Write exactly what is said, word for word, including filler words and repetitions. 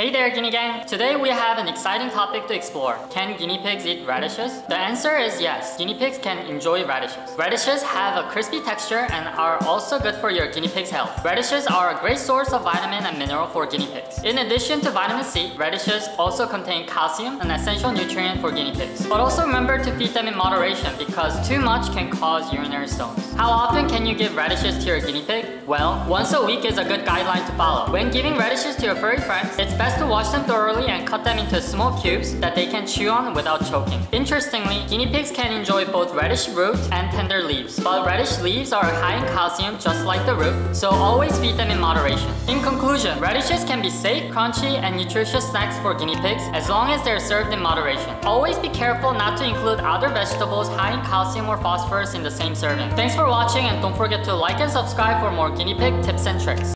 Hey there, Guinea Gang! Today we have an exciting topic to explore. Can guinea pigs eat radishes? The answer is yes. Guinea pigs can enjoy radishes. Radishes have a crispy texture and are also good for your guinea pig's health. Radishes are a great source of vitamin and mineral for guinea pigs. In addition to vitamin C, radishes also contain calcium, an essential nutrient for guinea pigs. But also remember to feed them in moderation because too much can cause urinary stones. How often can you give radishes to your guinea pig? Well, once a week is a good guideline to follow. When giving radishes to your furry friends, it's best to wash them thoroughly and cut them into small cubes that they can chew on without choking. Interestingly, guinea pigs can enjoy both radish root and tender leaves, but radish leaves are high in calcium just like the root, so always feed them in moderation. In conclusion, radishes can be safe, crunchy, and nutritious snacks for guinea pigs as long as they are served in moderation. Always be careful not to include other vegetables high in calcium or phosphorus in the same serving. Thanks for watching and don't forget to like and subscribe for more guinea pig tips and tricks.